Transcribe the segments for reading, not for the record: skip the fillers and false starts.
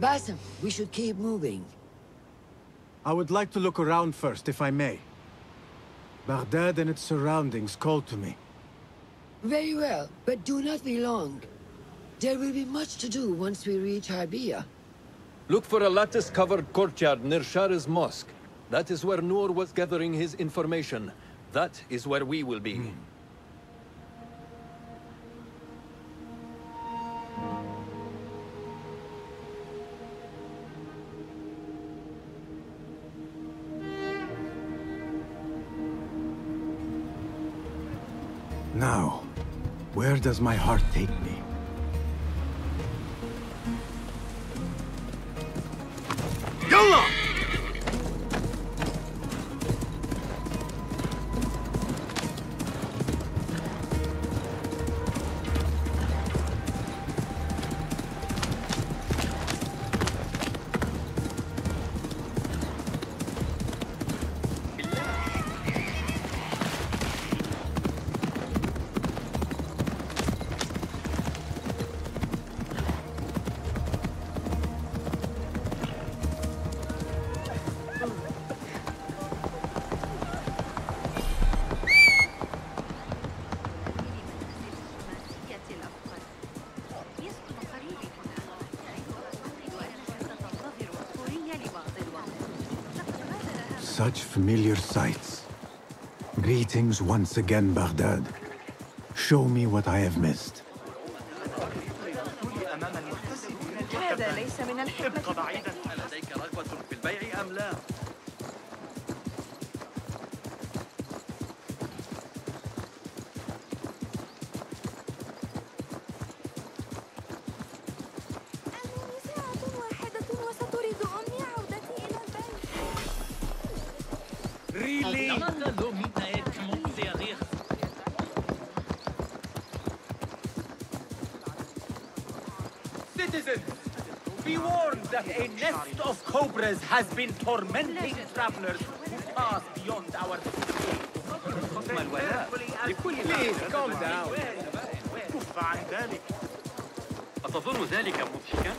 Basim, we should keep moving. I would like to look around first, if I may. Baghdad and its surroundings call to me. Very well, but do not be long. There will be much to do once we reach Harbiyah. Look for a lattice-covered courtyard near Shariz Mosque. That is where Nur was gathering his information. That is where we will be. Now, where does my heart take me? Yalla! Such familiar sights. Greetings once again, Baghdad. Show me what I have missed. Has been tormenting travelers who pass beyond our... Please, calm down. أتظن ذلك مضحكا؟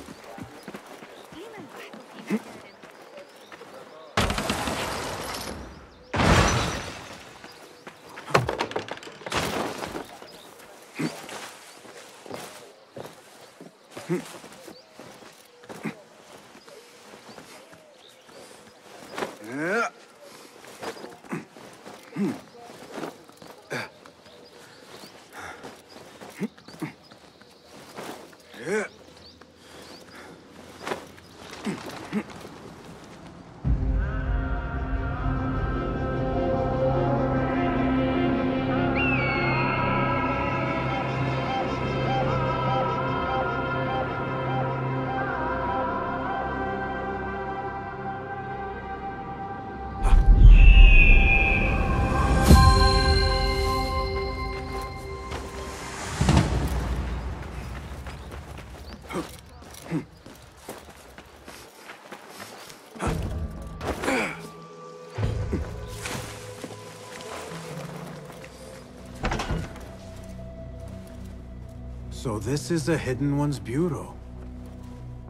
So this is a Hidden One's bureau.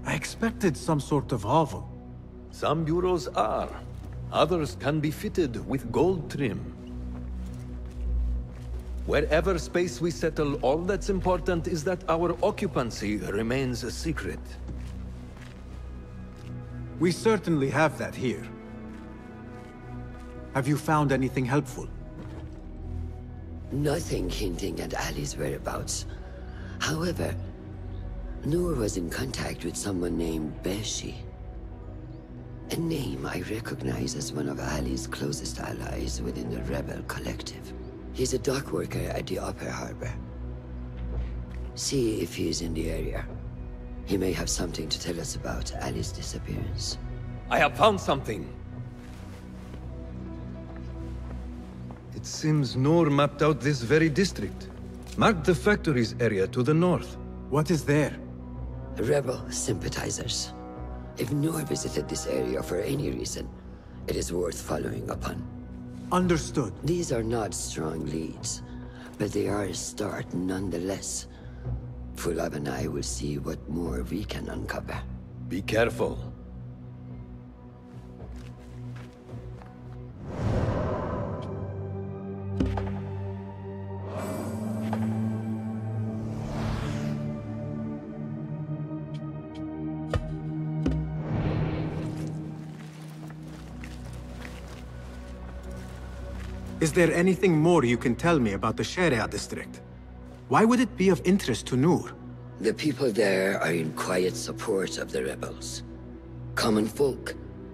I expected some sort of hovel. Some bureaus are. Others can be fitted with gold trim. Wherever space we settle, all that's important is that our occupancy remains a secret. We certainly have that here. Have you found anything helpful? Nothing hinting at Ali's whereabouts. However, Nur was in contact with someone named Beshi. A name I recognize as one of Ali's closest allies within the Rebel Collective. He's a dock worker at the Upper Harbor. See if he's in the area. He may have something to tell us about Ali's disappearance. I have found something! It seems Nur mapped out this very district. Mark the factories area to the north. What is there? Rebel sympathizers. If Nur visited this area for any reason, it is worth following upon. Understood. These are not strong leads, but they are a start nonetheless. Fuladh and I will see what more we can uncover. Be careful. Is there anything more you can tell me about the Sharia district? Why would it be of interest to Nur? The people there are in quiet support of the rebels. Common folk,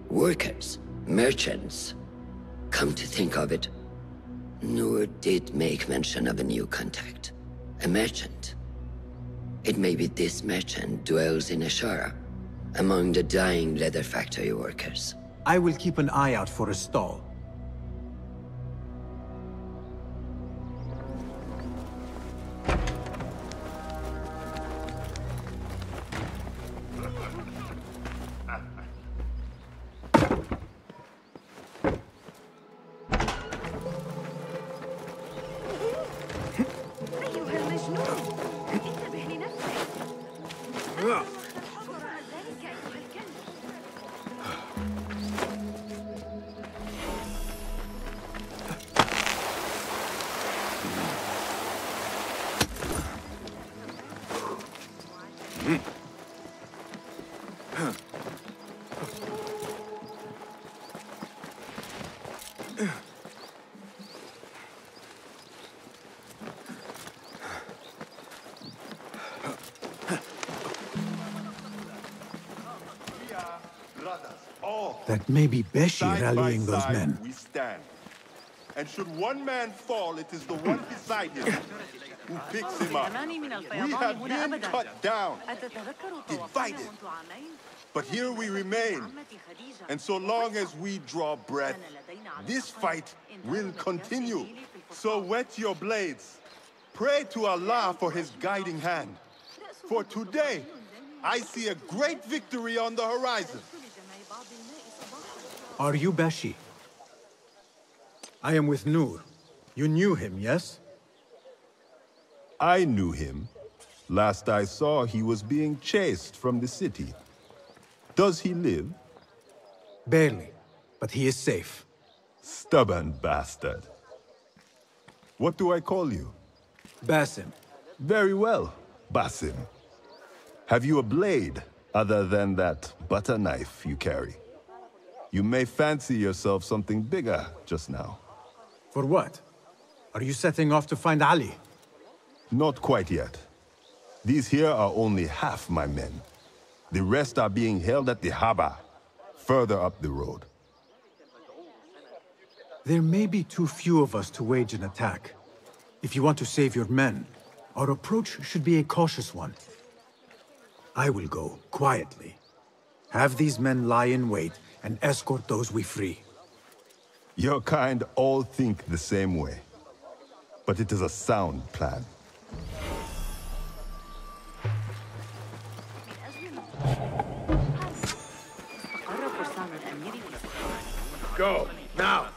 workers, merchants. Come to think of it, Nur did make mention of a new contact, a merchant. It may be this merchant dwells in Ashara, among the dying leather factory workers. I will keep an eye out for a stall. That may be Beshi rallying those men. We stand. And should one man fall, it is the one beside him who picks him up. We have been cut down, divided. But here we remain. And so long as we draw breath, this fight will continue. So wet your blades. Pray to Allah for his guiding hand. For today, I see a great victory on the horizon. Are you Beshi? I am with Nur. You knew him, yes? I knew him. Last I saw, he was being chased from the city. Does he live? Barely, but he is safe. Stubborn bastard. What do I call you? Basim. Very well, Basim. Have you a blade other than that butter knife you carry? You may fancy yourself something bigger just now. For what? Are you setting off to find Ali? Not quite yet. These here are only half my men. The rest are being held at the Habba, further up the road. There may be too few of us to wage an attack. If you want to save your men, our approach should be a cautious one. I will go quietly. Have these men lie in wait and escort those we free. Your kind all think the same way, but it is a sound plan. Go, now!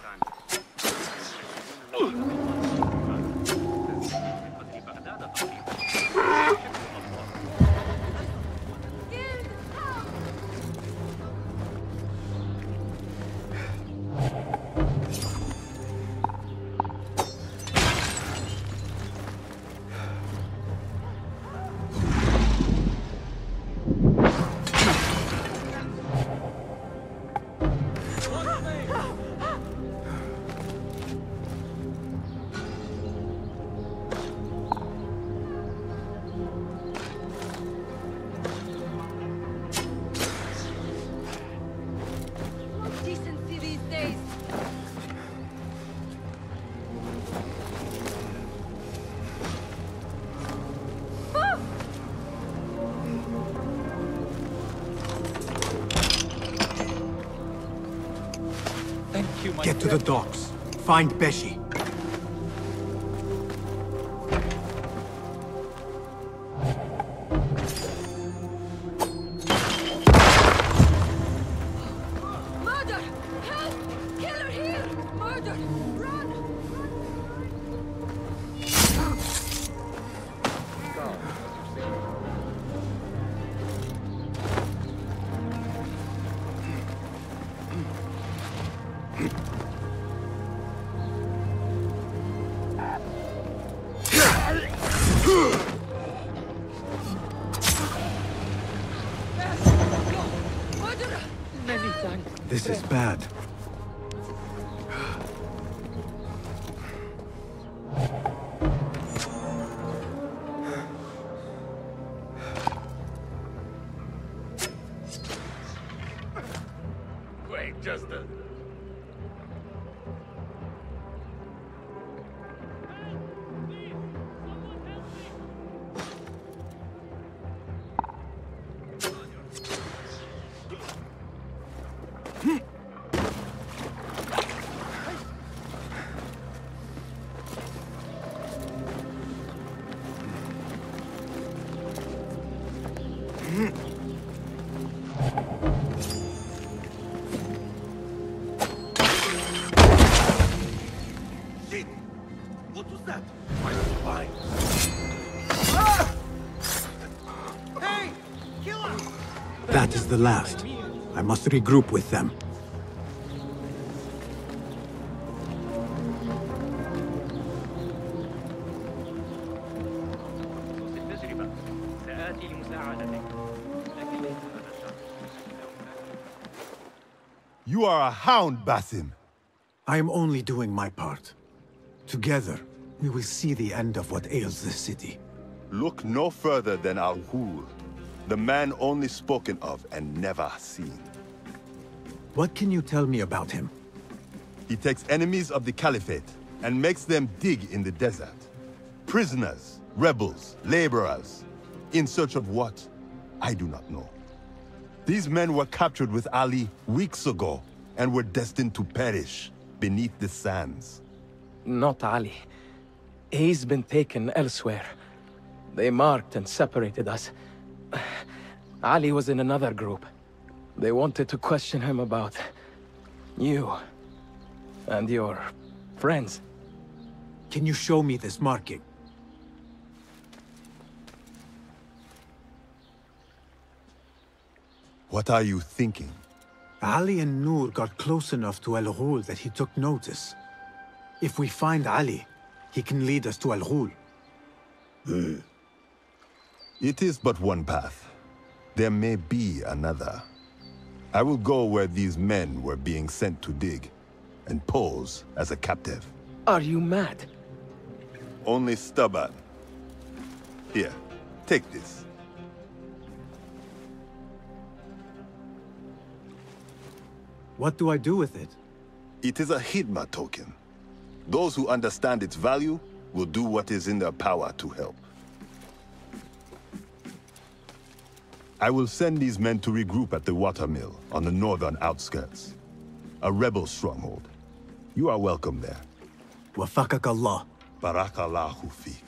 Get to the docks. Find Beshi. This is bad. The last. I must regroup with them. You are a hound, Basim. I am only doing my part. Together, we will see the end of what ails this city. Look no further than Al-Ghul. The man only spoken of and never seen. What can you tell me about him? He takes enemies of the Caliphate and makes them dig in the desert. Prisoners, rebels, laborers. In search of what? I do not know. These men were captured with Ali weeks ago and were destined to perish beneath the sands. Not Ali. He's been taken elsewhere. They marked and separated us. Ali was in another group. They wanted to question him about you and your friends. Can you show me this marking? What are you thinking? Ali and Nur got close enough to Al-Ghul that he took notice. If we find Ali, he can lead us to Al-Ghul. It is but one path. There may be another. I will go where these men were being sent to dig and pose as a captive. Are you mad? Only stubborn. Here, take this. What do I do with it? It is a Hidma token. Those who understand its value will do what is in their power to help. I will send these men to regroup at the watermill on the northern outskirts. A rebel stronghold. You are welcome there. Wafakak Allah. Barakallahu fiik.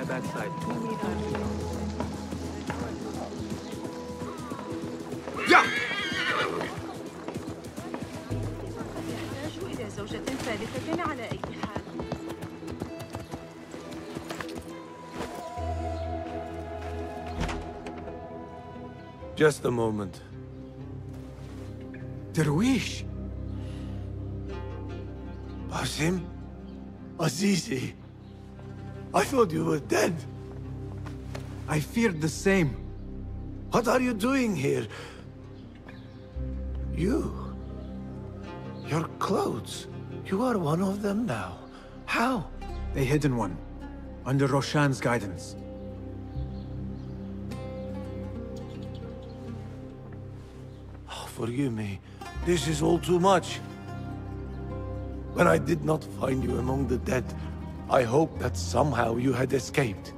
My backside. Yeah. Just a moment. Derwish. Basim. Azizi. I thought you were dead. I feared the same. What are you doing here? You? Your clothes? You are one of them now. How? A hidden one. Under Roshan's guidance. Oh, forgive me. This is all too much. When I did not find you among the dead, I hoped that somehow you had escaped.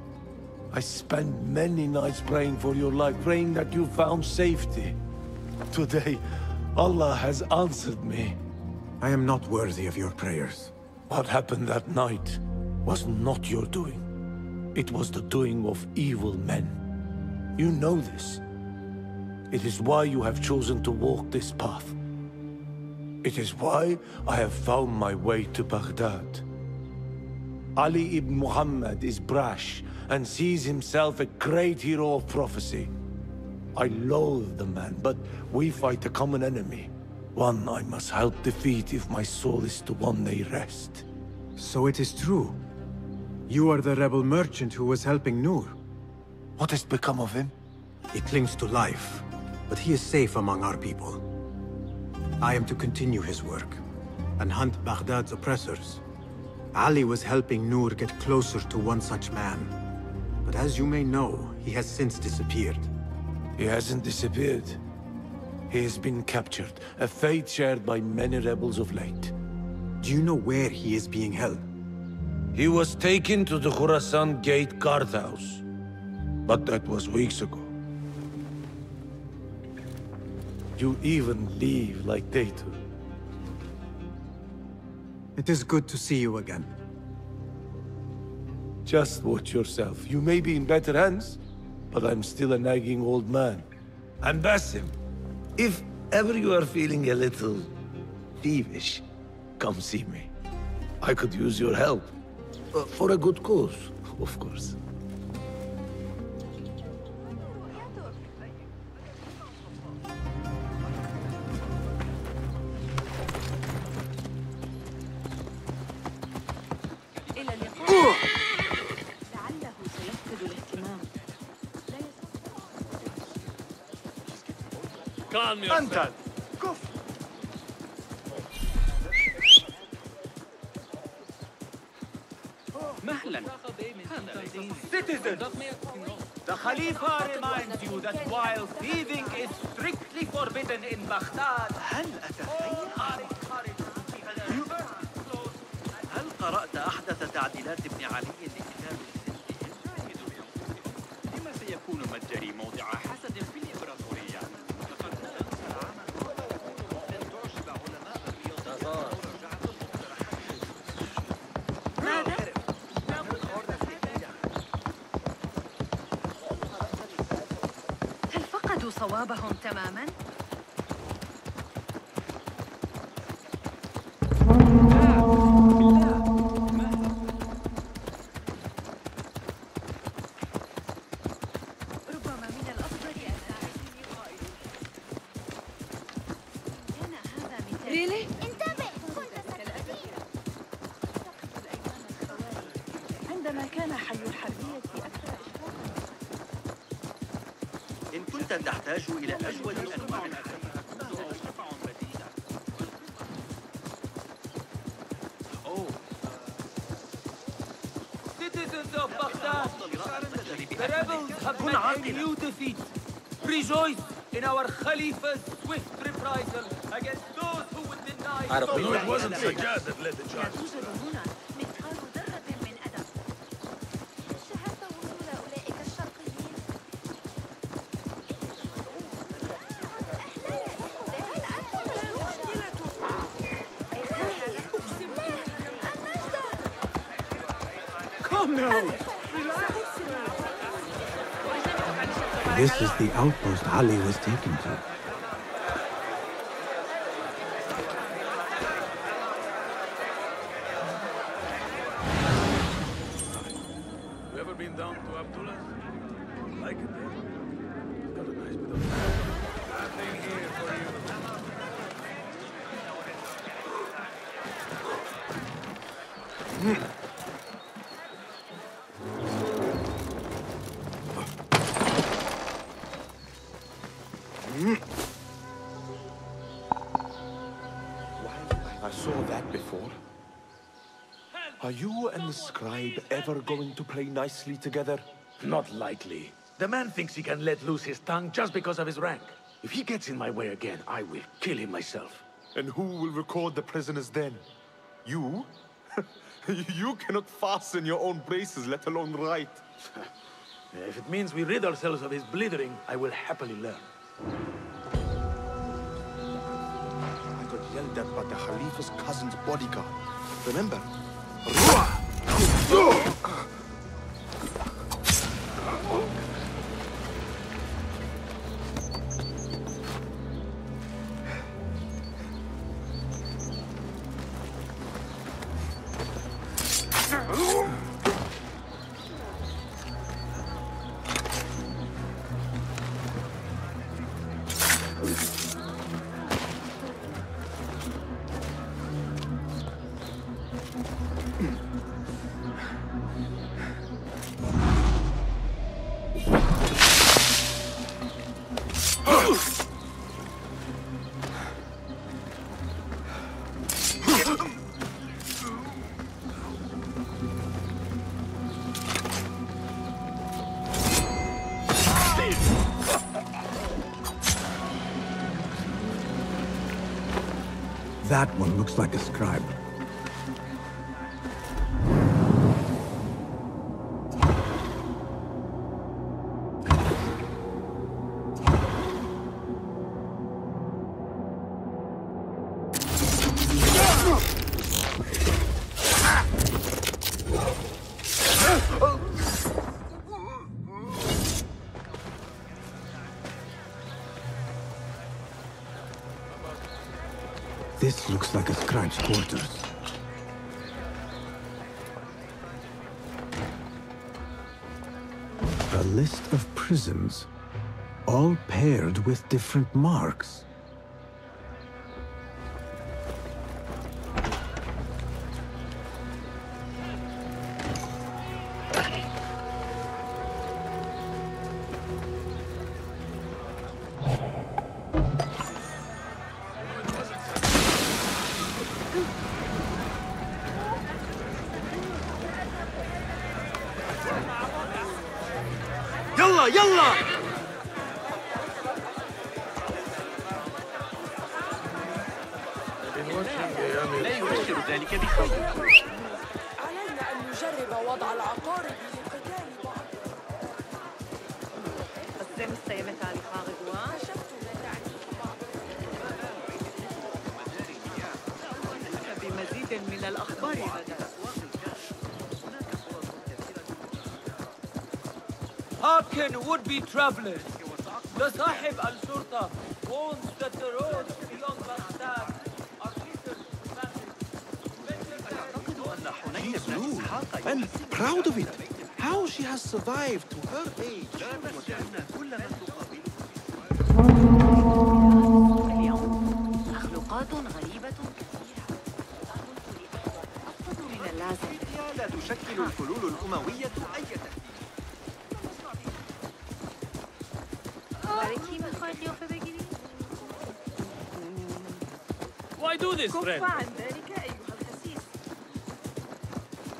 I spent many nights praying for your life, praying that you found safety. Today, Allah has answered me. I am not worthy of your prayers. What happened that night was not your doing. It was the doing of evil men. You know this. It is why you have chosen to walk this path. It is why I have found my way to Baghdad. Ali ibn Muhammad is brash and sees himself a great hero of prophecy. I loathe the man, but we fight a common enemy. One I must help defeat if my soul is to one day rest. So it is true. You are the rebel merchant who was helping Nur. What has become of him? He clings to life, but he is safe among our people. I am to continue his work and hunt Baghdad's oppressors. Ali was helping Nur get closer to one such man. But as you may know, he has since disappeared. He hasn't disappeared. He has been captured, a fate shared by many rebels of late. Do you know where he is being held? He was taken to the Khurasan Gate guardhouse. But that was weeks ago. You even leave like they do. It is good to see you again. Just watch yourself. You may be in better hands, but I'm still a nagging old man. And Basim, if ever you are feeling a little peevish, come see me. I could use your help. For a good cause, of course. Antal! Go! Mahlan! Citizens! The Khalifa reminds you that while thieving is strictly forbidden in Baghdad, هل قرأت أحدث تعديلات ابن علي لكتاب السنة؟ لما سيكون متجري موضع حسد في الإمبراطورية؟ صوابهم تماما. انتبه. عندما كان حي إذا تحتاج إلى أجود أنواع الأكل. Citizens of Baghdad, the rebels have met a new defeat. Rejoice in our Khalifa's swift reprisal against those who would deny... No, it wasn't Sajjad that led the charge. This is the outpost Ali was taken to. You ever been down to Abdullah's? Like it there. It's got a nice bit of... Nothing here for you. Are you and the scribe ever going to play nicely together? Not likely. The man thinks he can let loose his tongue just because of his rank. If he gets in my way again, I will kill him myself. And who will record the prisoners then? You? You cannot fasten your own braces, let alone write. If it means we rid ourselves of his blithering, I will happily learn. I got yelled at by the Khalifa's cousin's bodyguard. Remember? That one looks like a scribe. A list of prisons, all paired with different marks. Would-be travelers, the Sahib al-Shurta warns that the roads beyond Baghdad are littered. I'm proud of it. How she has survived to her age. Why do this, friend?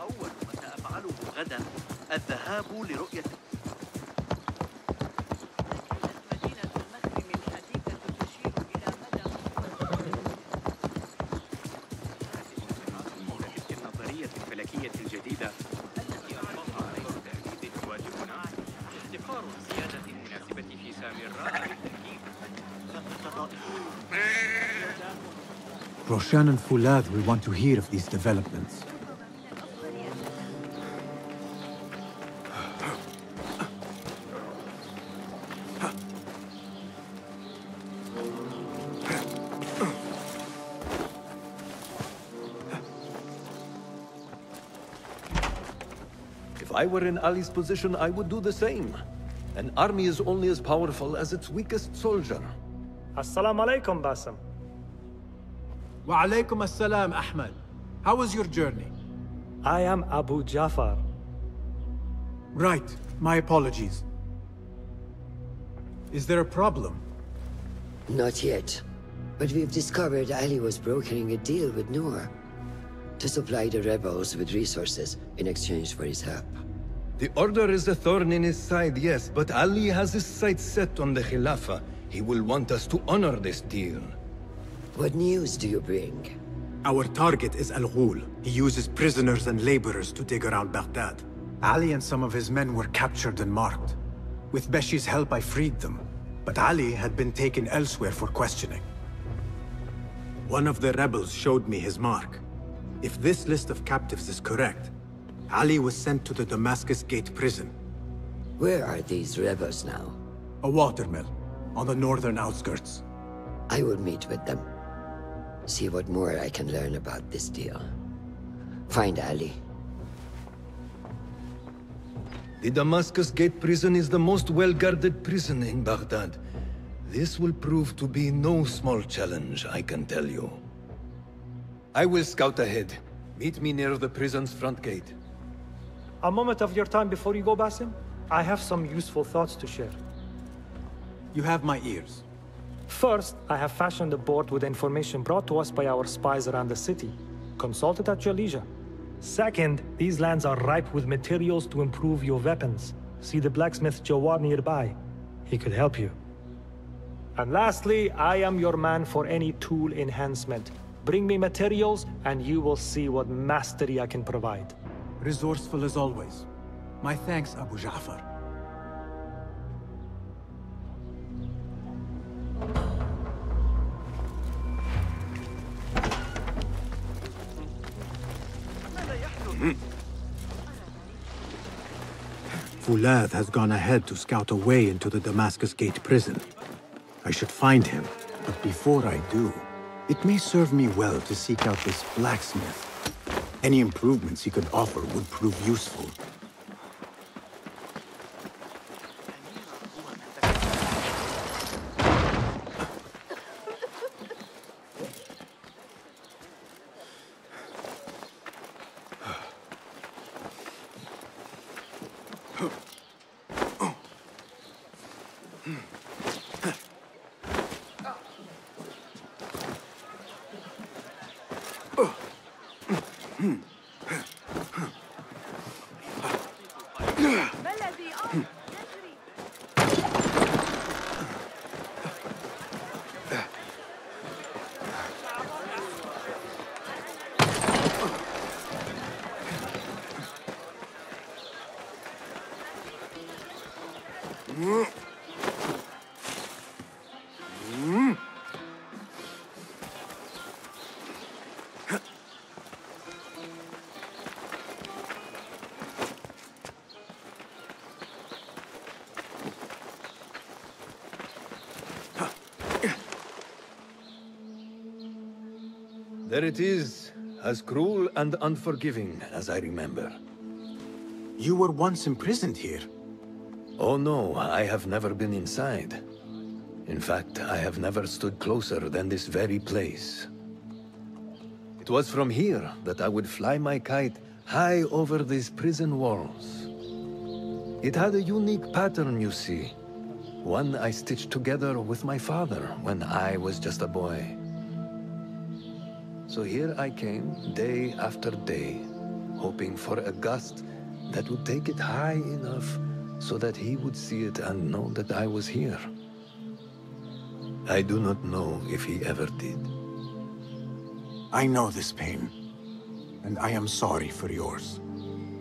أول ما أفعله غدا الذهاب لرؤية. Roshan and Fuladh will want to hear of these developments. If I were in Ali's position, I would do the same. An army is only as powerful as its weakest soldier. Assalamu alaikum, Basim. Wa alaykum assalam, Ahmad. How was your journey? I am Abu Jafar. Right. My apologies. Is there a problem? Not yet. But we've discovered Ali was brokering a deal with Nur to supply the rebels with resources in exchange for his help. The order is a thorn in his side, yes, but Ali has his sights set on the Khilafah. He will want us to honor this deal. What news do you bring? Our target is Al-Ghul. He uses prisoners and laborers to dig around Baghdad. Ali and some of his men were captured and marked. With Beshi's help, I freed them. But Ali had been taken elsewhere for questioning. One of the rebels showed me his mark. If this list of captives is correct, Ali was sent to the Damascus Gate prison. Where are these rebels now? A watermill, on the northern outskirts. I will meet with them. See what more I can learn about this deal. Find Ali. The Damascus Gate prison is the most well-guarded prison in Baghdad. This will prove to be no small challenge, I can tell you. I will scout ahead. Meet me near the prison's front gate. A moment of your time before you go, Basim. I have some useful thoughts to share. You have my ears. First, I have fashioned a board with information brought to us by our spies around the city. Consult it at your leisure. Second, these lands are ripe with materials to improve your weapons. See the blacksmith Jawad nearby. He could help you. And lastly, I am your man for any tool enhancement. Bring me materials and you will see what mastery I can provide. Resourceful as always. My thanks, Abu Jafar. Fuladh has gone ahead to scout a way into the Damascus Gate prison. I should find him, but before I do, it may serve me well to seek out this blacksmith. Any improvements he could offer would prove useful. There it is, as cruel and unforgiving as I remember. You were once imprisoned here. Oh no, I have never been inside. In fact, I have never stood closer than this very place. It was from here that I would fly my kite high over these prison walls. It had a unique pattern, you see. One I stitched together with my father when I was just a boy. So here I came, day after day, hoping for a gust that would take it high enough so that he would see it and know that I was here. I do not know if he ever did. I know this pain, and I am sorry for yours.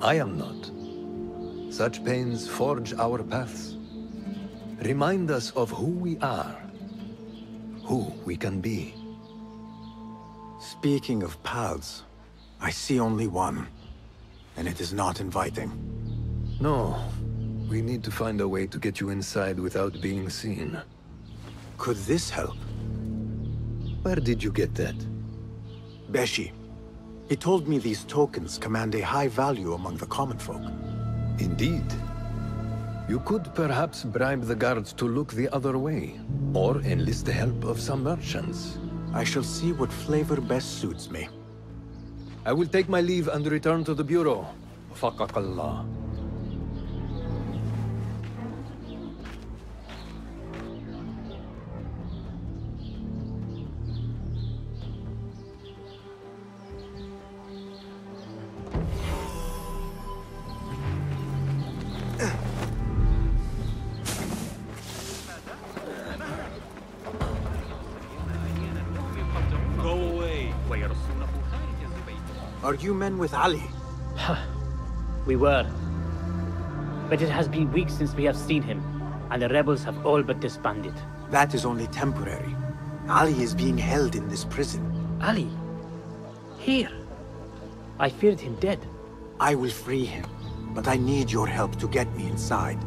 I am not. Such pains forge our paths. Remind us of who we are, who we can be. Speaking of paths, I see only one, and it is not inviting. No, we need to find a way to get you inside without being seen. Could this help? Where did you get that? Beshi. He told me these tokens command a high value among the common folk. Indeed. You could perhaps bribe the guards to look the other way, or enlist the help of some merchants. I shall see what flavor best suits me. I will take my leave and return to the bureau. Faqakallah. Are you men with Ali? We were. But it has been weeks since we have seen him, and the rebels have all but disbanded. That is only temporary. Ali is being held in this prison. Ali? Here? I feared him dead. I will free him, but I need your help to get me inside.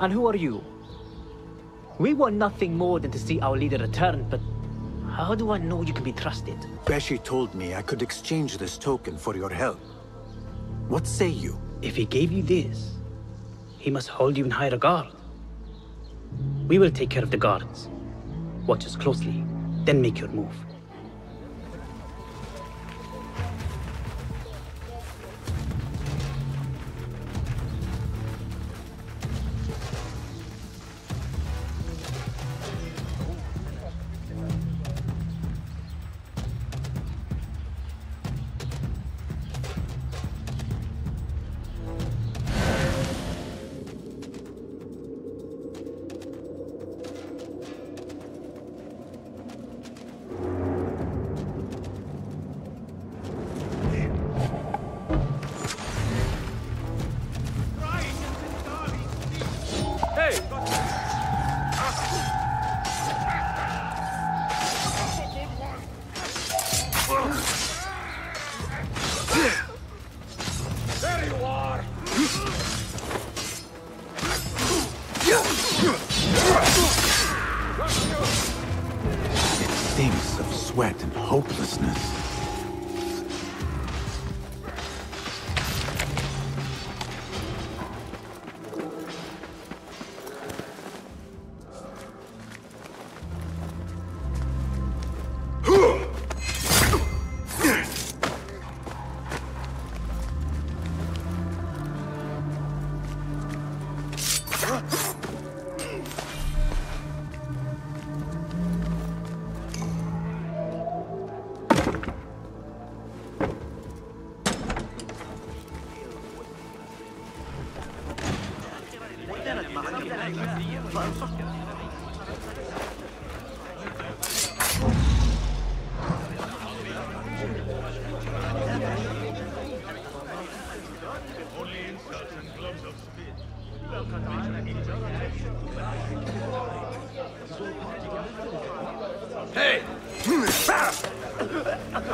And who are you? We want nothing more than to see our leader return, but... how do I know you can be trusted? Beshi told me I could exchange this token for your help. What say you? If he gave you this, he must hold you in high regard. We will take care of the guards. Watch us closely, then make your move.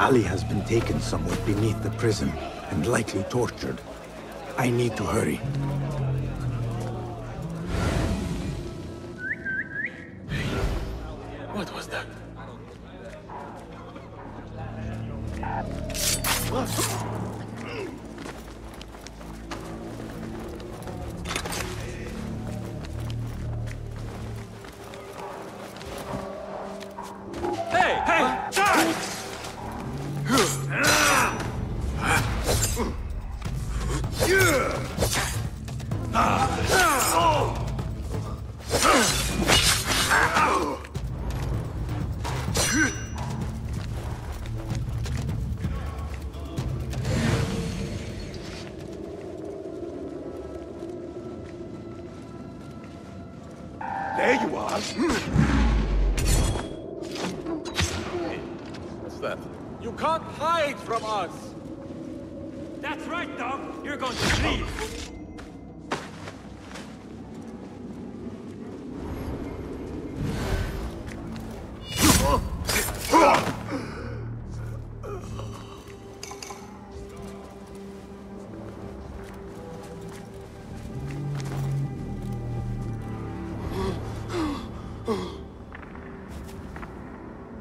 Ali has been taken somewhere beneath the prison, and likely tortured. I need to hurry. What was that? There you are. Hey, what's that? You can't hide from us. That's right, dog. You're going to flee.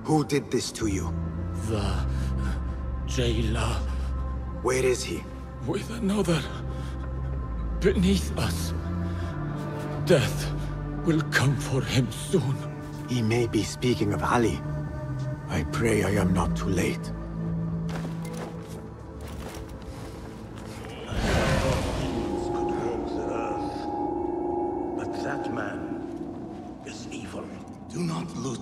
Who did this to you? The jailer. Where is he? With another. Beneath us. Death will come for him soon. He may be speaking of Ali. I pray I am not too late. But that man is evil. Do not lose.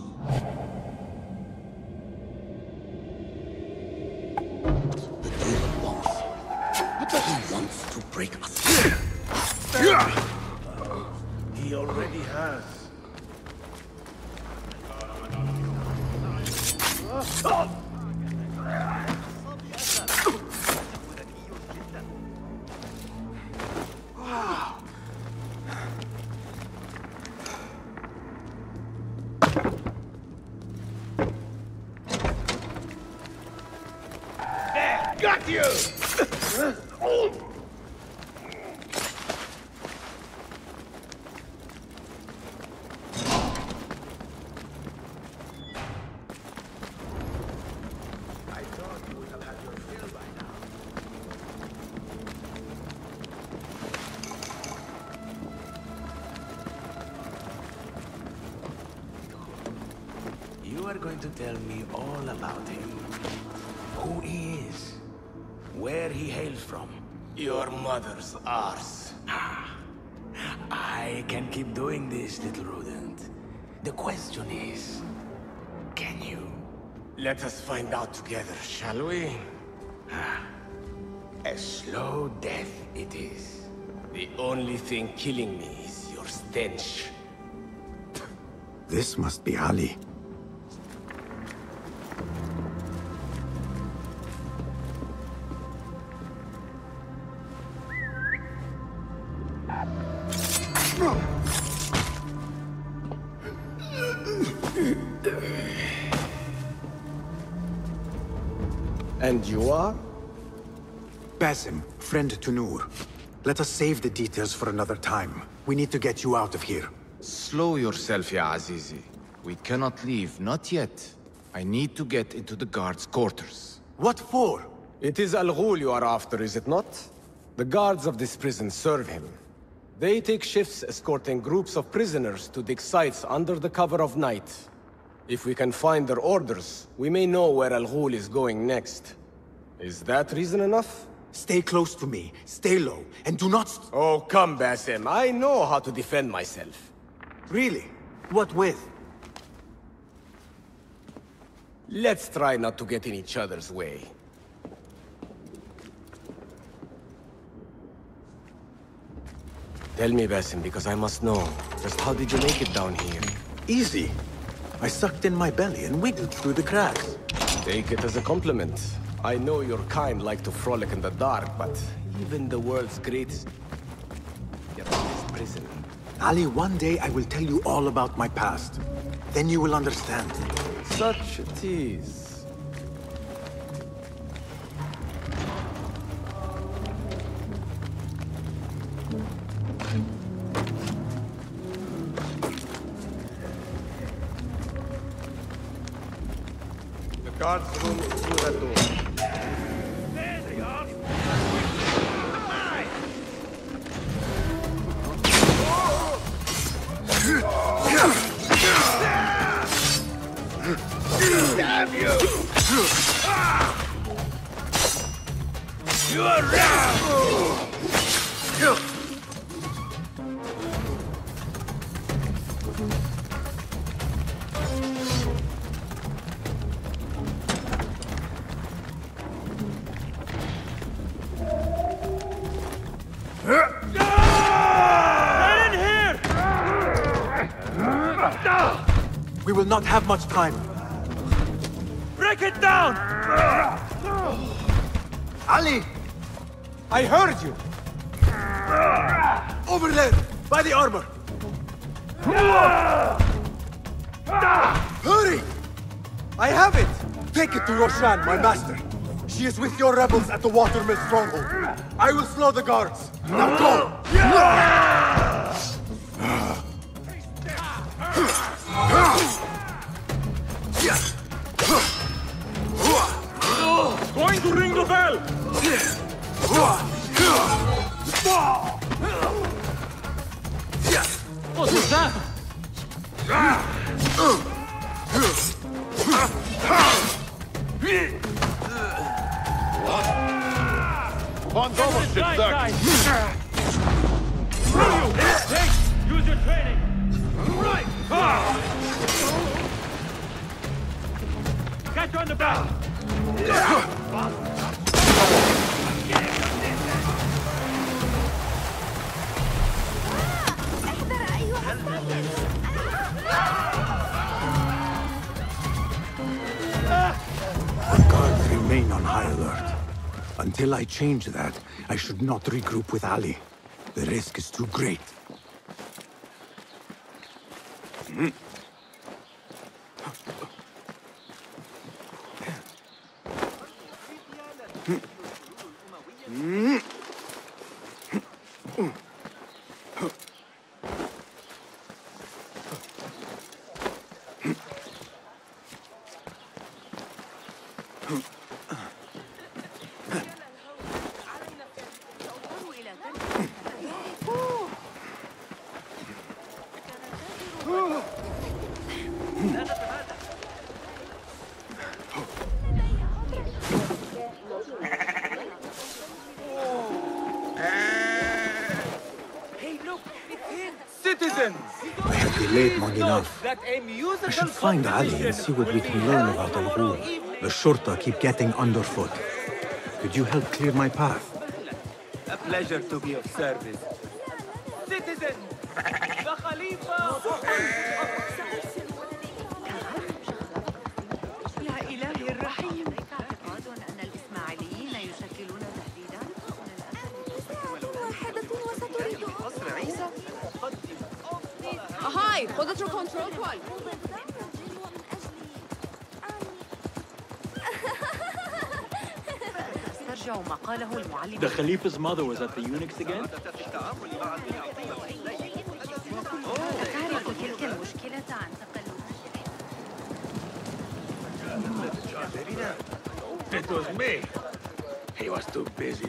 To tell me all about him. Who he is, where he hails from. Your mother's arse. I can keep doing this, little rodent. The question is, can you? Let us find out together, shall we? A slow death it is. The only thing killing me is your stench. This must be Ali. And you are? Basim, friend to Nur. Let us save the details for another time. We need to get you out of here. Slow yourself, Ya Azizi. We cannot leave, not yet. I need to get into the guards' quarters. What for? It is Al-Ghul you are after, is it not? The guards of this prison serve him. They take shifts escorting groups of prisoners to dig sites under the cover of night. If we can find their orders, we may know where Al-Ghul is going next. Is that reason enough? Stay close to me, stay low, and do not Oh, come, Basim. I know how to defend myself. Really? What with? Let's try not to get in each other's way. Tell me, Basim, because I must know. Just how did you make it down here? Easy. I sucked in my belly and wiggled through the cracks. Take it as a compliment. I know your kind like to frolic in the dark, but even the world's greatest... You're in this prison. Ali, one day I will tell you all about my past. Then you will understand. Such a tease. God's room is through that door. There they are! Damn you! You are wrong! Get in here! it down! We will not have much time. Break it down! Ali! I heard you! Over there, by the armor! Hurry! I have it! Take it to Roshan, my master. She is with your rebels at the Watermill stronghold. I will slow the guards. Now go! Going to ring the bell! What was that? One double shit, guys. Use your training. Right. Catch on the back. The guards remain on high alert. Until I change that, I should not regroup with Ali. The risk is too great. I should find Ali and see what we can learn about Al-Ghul. The Shorta keep getting underfoot. Could you help clear my path? A pleasure to be of service. Citizen! The Khalifa! Hold your control call. The Khalifa's mother was at the eunuchs again? It was me. He was too busy.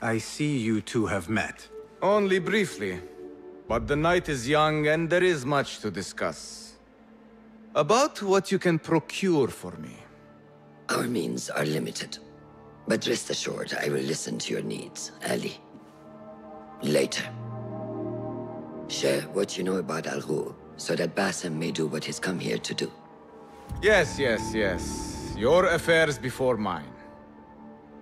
I see you two have met. Only briefly, but the night is young and there is much to discuss. About what you can procure for me. Our means are limited. But rest assured, I will listen to your needs, Ali. Later. Share what you know about Al-Ghul, so that Basim may do what he's come here to do. Yes. Your affairs before mine.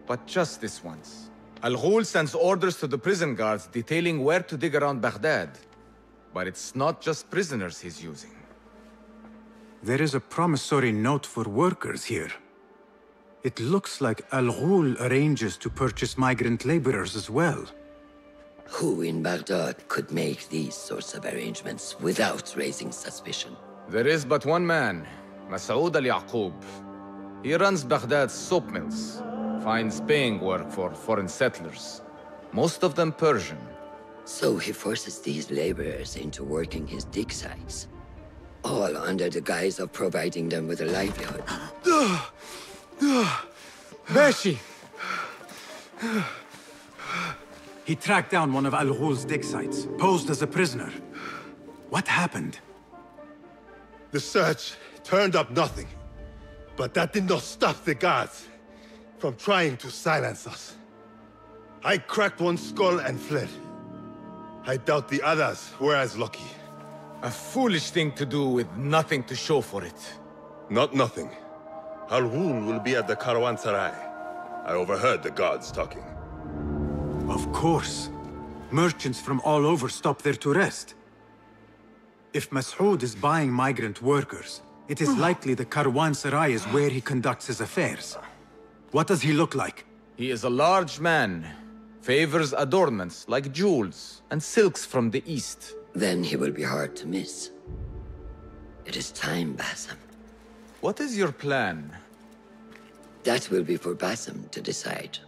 But just this once. Al-Ghul sends orders to the prison guards detailing where to dig around Baghdad. But it's not just prisoners he's using. There is a promissory note for workers here. It looks like Al-Ghul arranges to purchase migrant laborers as well. Who in Baghdad could make these sorts of arrangements without raising suspicion? There is but one man, Mas'ud al-Yaqub. He runs Baghdad's soap mills, finds paying work for foreign settlers, most of them Persian. So he forces these laborers into working his dig sites, all under the guise of providing them with a livelihood. Beshi! He tracked down one of Al-Ghul's dig sites, posed as a prisoner. What happened? The search turned up nothing, but that did not stop the guards from trying to silence us. I cracked one skull and fled. I doubt the others were as lucky. A foolish thing to do with nothing to show for it. Not nothing. Al-Ghul will be at the Karwansarai. I overheard the guards talking. Of course. Merchants from all over stop there to rest. If Mas'ud is buying migrant workers, it is likely the Karwansarai is where he conducts his affairs. What does he look like? He is a large man. Favors adornments like jewels and silks from the east. Then he will be hard to miss. It is time, Basim. What is your plan? That will be for Basim to decide.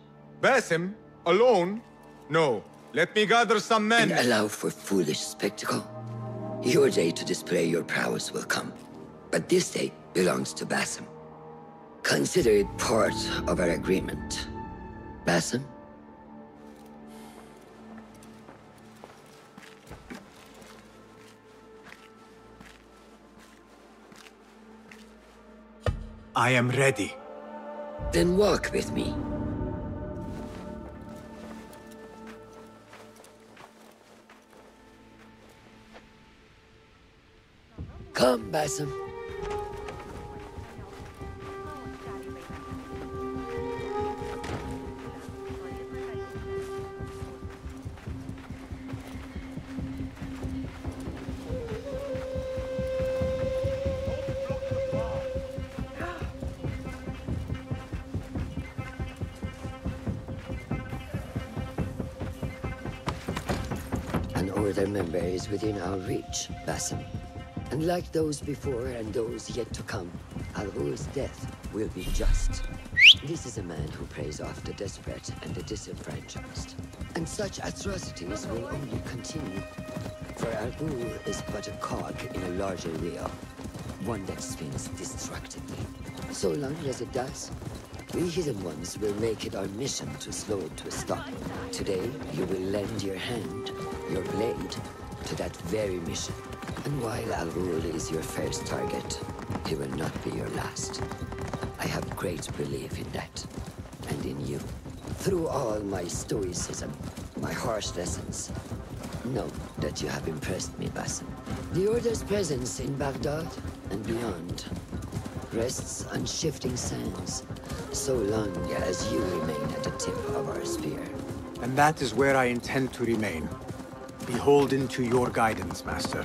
Basim? Alone? No. Let me gather some men. And allow for foolish spectacle. Your day to display your prowess will come. But this day belongs to Basim. Consider it part of our agreement. Basim? I am ready. Then walk with me. Come, Basim. An older member is within our reach, Basim. And like those before and those yet to come, Al-Ghul's death will be just. This is a man who preys off the desperate and the disenfranchised. And such atrocities will only continue. For Al-Ghul is but a cog in a larger wheel, one that spins destructively. So long as it does, we hidden ones will make it our mission to slow it to a stop. Today, you will lend your hand, your blade, to that very mission. And while Al-Ghul is your first target, he will not be your last. I have great belief in that, and in you. Through all my stoicism, my harsh lessons, know that you have impressed me, Basim. The Order's presence in Baghdad and beyond rests on shifting sands, so long as you remain at the tip of our spear. And that is where I intend to remain, beholden to your guidance, Master.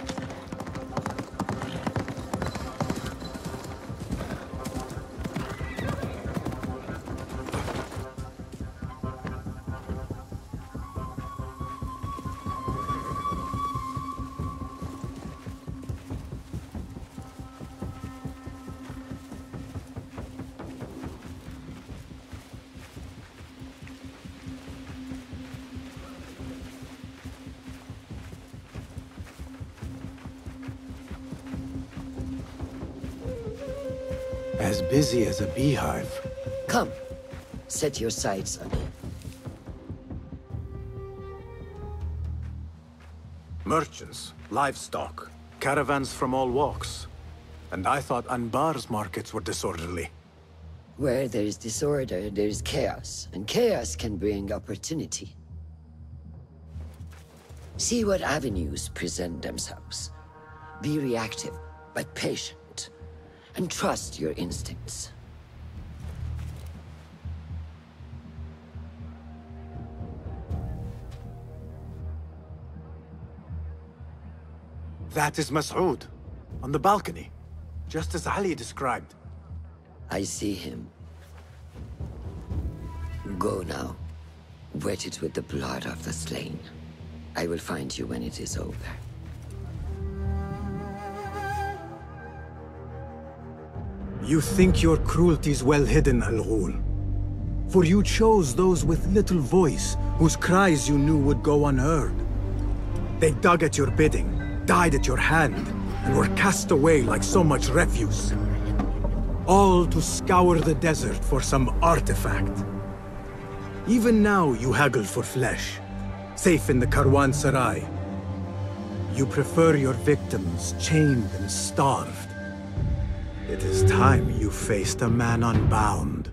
As busy as a beehive. Come, set your sights on him. Merchants, livestock, caravans from all walks. And I thought Anbar's markets were disorderly. Where there's disorder, there's chaos, and chaos can bring opportunity. See what avenues present themselves. Be reactive, but patient, and trust your instincts. That is Mas'ud, on the balcony, just as Ali described. I see him. Go now, wetted with the blood of the slain. I will find you when it is over. You think your cruelty is well hidden, Al-Ghul. For you chose those with little voice, whose cries you knew would go unheard. They dug at your bidding, died at your hand, and were cast away like so much refuse. All to scour the desert for some artifact. Even now you haggle for flesh, safe in the Karwansarai. You prefer your victims chained and starved. It is time you faced a man unbound.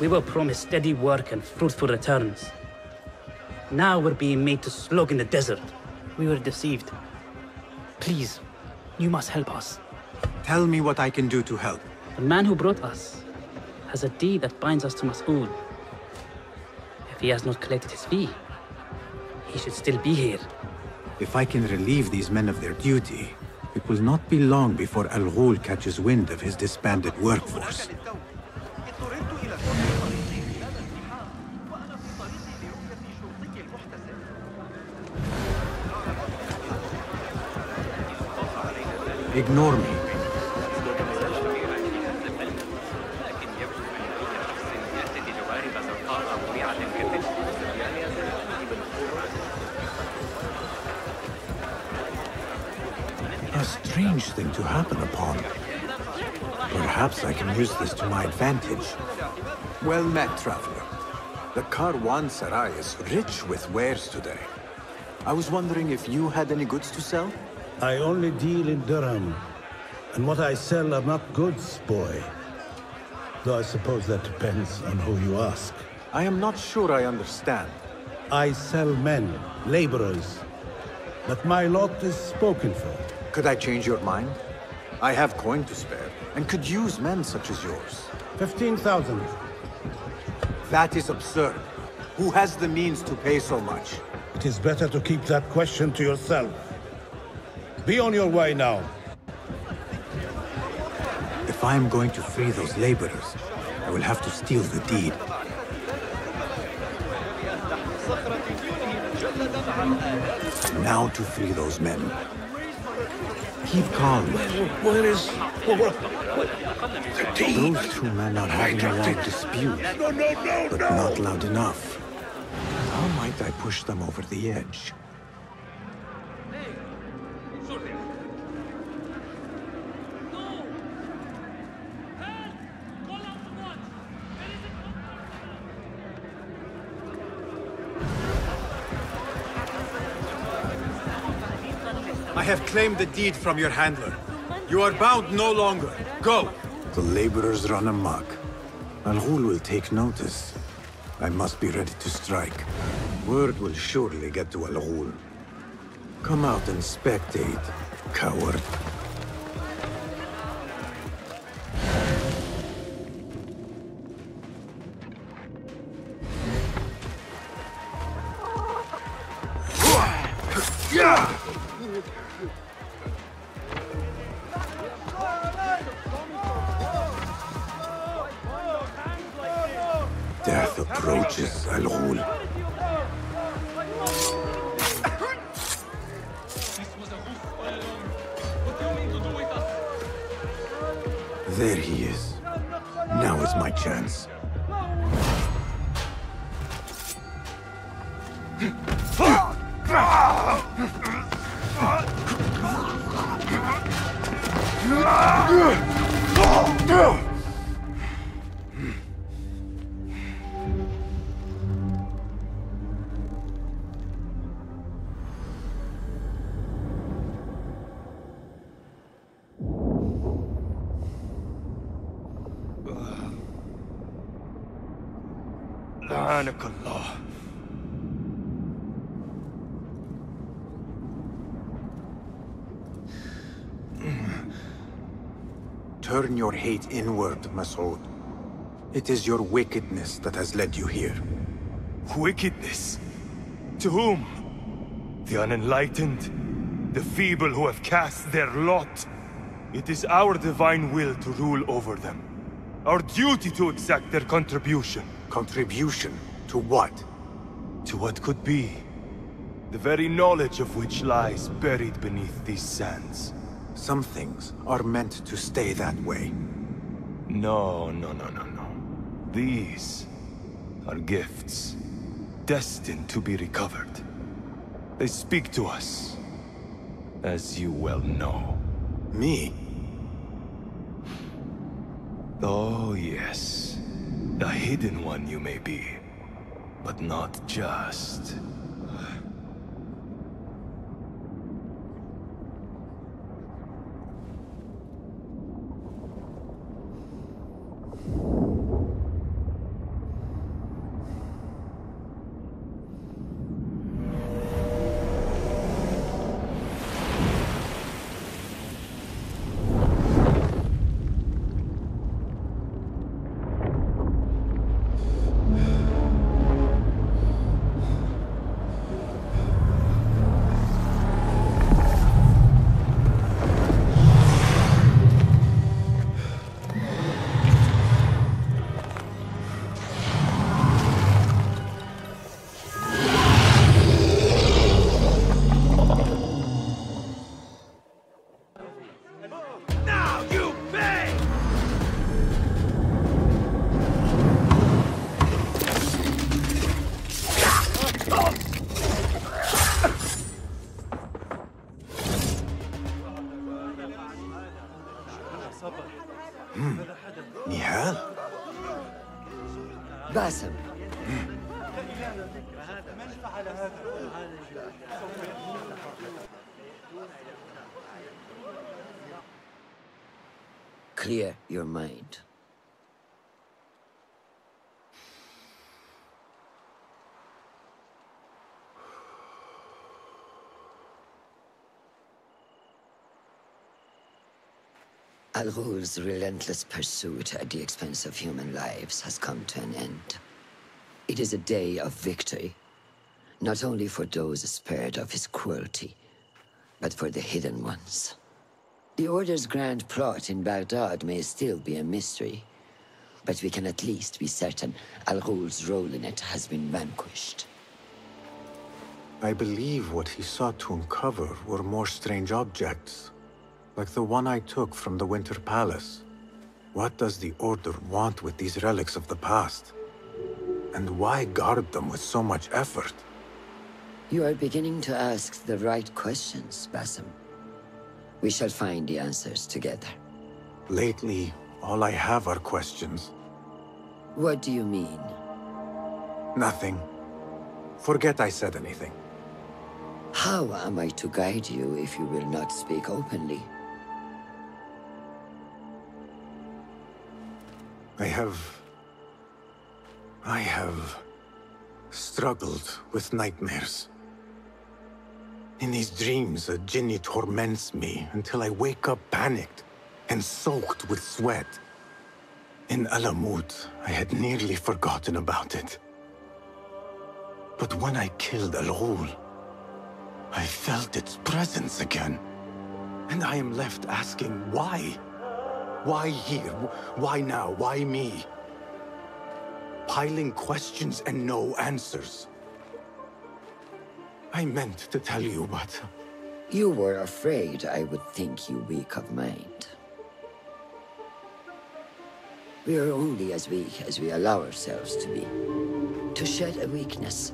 We were promised steady work and fruitful returns. Now we're being made to slog in the desert. We were deceived. Please, you must help us. Tell me what I can do to help. The man who brought us has a deed that binds us to Mas'ud. If he has not collected his fee, he should still be here. If I can relieve these men of their duty, it will not be long before Al-Ghul catches wind of his disbanded workforce. Ignore me. A strange thing to happen upon. Perhaps I can use this to my advantage. Well met, traveler. The Karwansarai is rich with wares today. I was wondering if you had any goods to sell? I only deal in dirham, and what I sell are not goods, boy. Though I suppose that depends on who you ask. I am not sure I understand. I sell men, laborers, but my lot is spoken for. Could I change your mind? I have coin to spare, and could use men such as yours. 15,000. That is absurd. Who has the means to pay so much? It is better to keep that question to yourself. Be on your way now. If I am going to free those laborers, I will have to steal the deed. Now to free those men. Keep calm. Where is the deed? Those two men are having a loud dispute, but not loud enough. How might I push them over the edge? I have claimed the deed from your handler. You are bound no longer. Go! The laborers run amok. Al-Ghul will take notice. I must be ready to strike. Word will surely get to Al-Ghul. Come out and spectate, coward. Al-Ghul. This was a roof all along. What do you mean to do with us? There he is. Now is my chance. Turn your hate inward, Mas'ud. It is your wickedness that has led you here. Wickedness? To whom? The unenlightened, the feeble who have cast their lot. It is our divine will to rule over them. Our duty to exact their contribution. Contribution? To what? To what could be. The very knowledge of which lies buried beneath these sands. Some things are meant to stay that way. No. These are gifts, destined to be recovered. They speak to us, as you well know. Me? Oh yes, the hidden one you may be, but not just. Nihal? Basim. Clear your mind. Al-Ghul's relentless pursuit at the expense of human lives has come to an end. It is a day of victory, not only for those spared of his cruelty, but for the hidden ones. The Order's grand plot in Baghdad may still be a mystery, but we can at least be certain Al-Ghul's role in it has been vanquished. I believe what he sought to uncover were more strange objects. Like the one I took from the Winter Palace. What does the Order want with these relics of the past? And why guard them with so much effort? You are beginning to ask the right questions, Basim. We shall find the answers together. Lately, all I have are questions. What do you mean? Nothing. Forget I said anything. How am I to guide you if you will not speak openly? I have struggled with nightmares. In these dreams, a jinni torments me until I wake up panicked and soaked with sweat. In Alamut, I had nearly forgotten about it. But when I killed Al-Ghul, I felt its presence again. And I am left asking why? Why here? Why now? Why me? piling questions and no answers. I meant to tell you, but... You were afraid I would think you weak of mind. We are only as weak as we allow ourselves to be. To shed a weakness,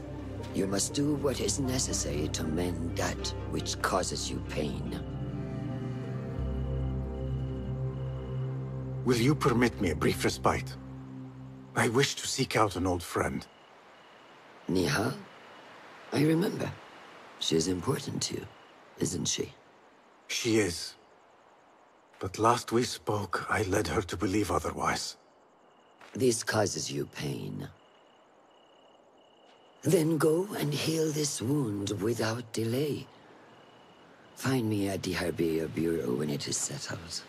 you must do what is necessary to mend that which causes you pain. Will you permit me a brief respite? I wish to seek out an old friend. Nihal? I remember. She is important to you, isn't she? She is. But last we spoke, I led her to believe otherwise. This causes you pain. Then go and heal this wound without delay. Find me at the Harbiyah Bureau when it is settled.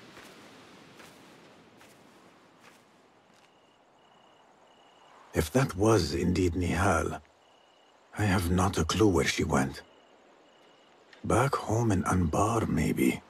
If that was indeed Nihal, I have not a clue where she went. Back home in Anbar, maybe.